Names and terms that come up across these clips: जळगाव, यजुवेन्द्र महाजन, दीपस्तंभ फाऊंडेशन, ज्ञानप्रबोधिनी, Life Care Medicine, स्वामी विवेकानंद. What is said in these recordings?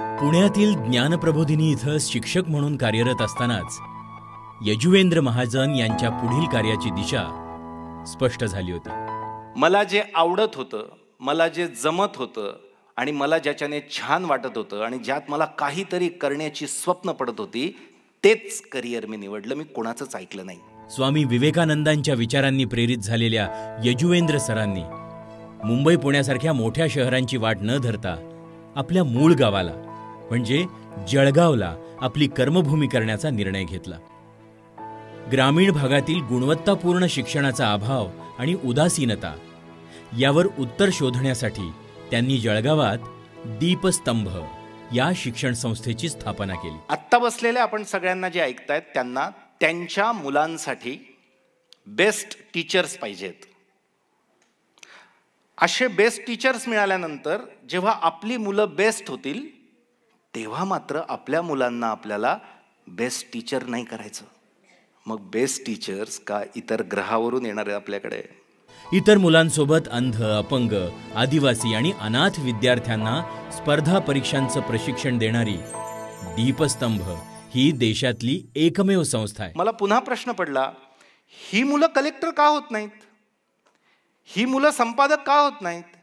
पुण्यातील ज्ञानप्रबोधिनी इथे शिक्षक म्हणून कार्यरत असतानाच यजुवेन्द्र महाजन यांच्या पुढील कार्याची दिशा स्पष्ट झाली होती। मला जे आवडत होतं, मला जे जमत होतं आणि मला ज्याच्याने छान वाटत होतं आणि ज्यात मला काहीतरी करण्याची स्वप्न पडत होती, तेच करिअर मी निवडलं। मी कोणाचंच ऐकलं नाही। स्वामी विवेकानंदांच्या विचारांनी प्रेरित झालेल्या यजुवेन्द्र सरांनी मुंबई पुण्यासारख्या मोठ्या शहरांची वाट न धरता आपल्या मूळ गावाला म्हणजे जळगावला आपली कर्मभूमी करण्याचा निर्णय घेतला। ग्रामीण भागातील गुणवत्तापूर्ण शिक्षणाचा अभाव आणि उदासीनता यावर उत्तर शोधण्यासाठी त्यांनी जळगावात दीपस्तंभ या शिक्षण संस्थेची स्थापना केली। आत्ता बसलेले आपण सगळ्यांना जे ऐकतायत त्यांना त्यांच्या मुलांसाठी बेस्ट टीचर्स पाहिजेत। असे बेस्ट टीचर्स मिळाल्यानंतर जेव्हा आपली मुले बेस्ट होतील तेव्हा मात्र आपल्या मुलांना आपल्याला बेस्ट टीचर नाही करायचं। मग बेस्ट टीचर्स का इतर ग्रहावरून येणारे आपल्याकडे इतर मुलांसोबत अंध, अपंग, आदिवासी आणि अनाथ विद्यार्थ्यांना स्पर्धा परीक्षांचं प्रशिक्षण देणारी दीपस्तंभ ही देशातली एकमेव संस्था आहे। मला पुन्हा प्रश्न पडला, ही मुलं कलेक्टर का होत नाहीत? ही मुलं संपादक का होत नाहीत?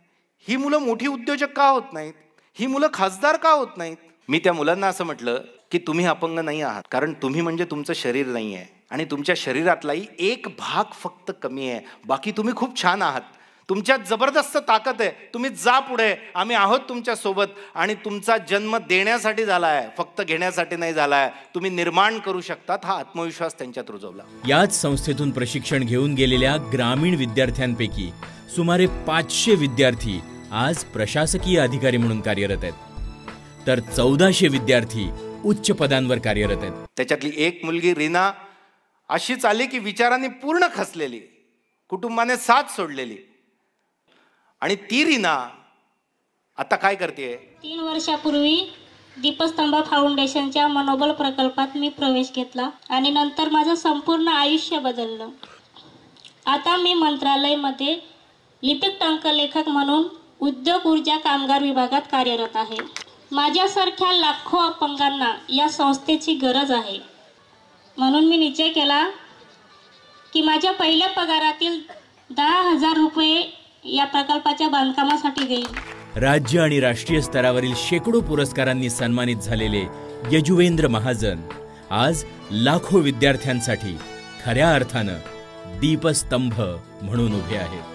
ही मुलं मोठी उद्योजक का होत नाहीत? ही मुलं खासदार का होत नाहीत? मी त्या मुलांना असं म्हटलं की तुम्ही अपंग नाही आहात, कारण तुम्ही म्हणजे तुमचं शरीर नाही आहे आणि तुमच्या शरीरातलाही एक भाग फक्त कमी आहे, बाकी तुम्ही खूप छान आहात। तुमच्यात जबरदस्त ताकद आहे, तुम्ही जा पुढे, आम्ही आहोत तुमच्या सोबत आणि तुमचा जन्म देण्यासाठी झाला आहे, फक्त घेण्यासाठी नाही झाला आहे, तुम्ही निर्माण करू शकतात, हा आत्मविश्वास त्यांच्यात रुजवला। याच संस्थेतून प्रशिक्षण घेऊन गेलेल्या ग्रामीण विद्यार्थ्यांपैकी सुमारे 500 विद्यार्थी आज प्रशासकीय अधिकारी म्हणून कार्यरत आहेत, तर 1400 विद्यार्थी उच्च पदांवर कार्यरत आहेत। त्याच्यातली एक मुलगी रीना अशीच आली की विचारांनी पूर्ण खसलेली, कुटुंबाने साथ सोडलेली, आणि ती रीना आता काय करते? 3 वर्षापूर्वी दीपस्तंभ फाऊंडेशनच्या मनोबल प्रकल्पात मी प्रवेश घेतला आणि नंतर माझं संपूर्ण आयुष्य बदललं। आता मी मंत्रालयामध्ये लिपिक टंकलेखक म्हणून उद्योग ऊर्जा कामगार विभागात कार्यरत आहे। माझ्यासारख्या लाखो अपंगांना या संस्थेची गरज आहे, म्हणून मी निश्चय केला की माझ्या पहिल्या पगारातील 10,000 रुपये या प्रकल्पाच्या बांधकामासाठी देईल। राज्य आणि राष्ट्रीय स्तरावरील शेकडो पुरस्कारांनी सन्मानित झालेले यजुवेन्द्र महाजन आज लाखो विद्यार्थ्यांसाठी खऱ्या अर्थाने दीपस्तंभ म्हणून उभे आहेत।